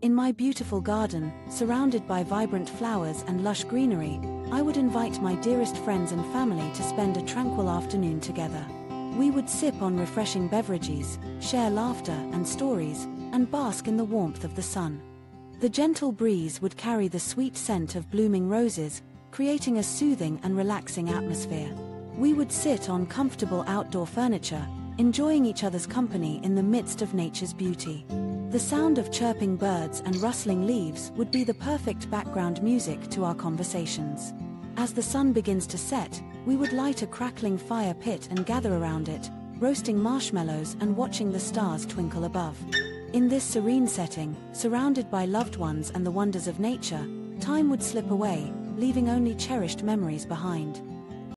In my beautiful garden, surrounded by vibrant flowers and lush greenery, I would invite my dearest friends and family to spend a tranquil afternoon together. We would sip on refreshing beverages, share laughter and stories, and bask in the warmth of the sun. The gentle breeze would carry the sweet scent of blooming roses, creating a soothing and relaxing atmosphere. We would sit on comfortable outdoor furniture, enjoying each other's company in the midst of nature's beauty. The sound of chirping birds and rustling leaves would be the perfect background music to our conversations. As the sun begins to set, we would light a crackling fire pit and gather around it, roasting marshmallows and watching the stars twinkle above. In this serene setting, surrounded by loved ones and the wonders of nature, time would slip away, leaving only cherished memories behind.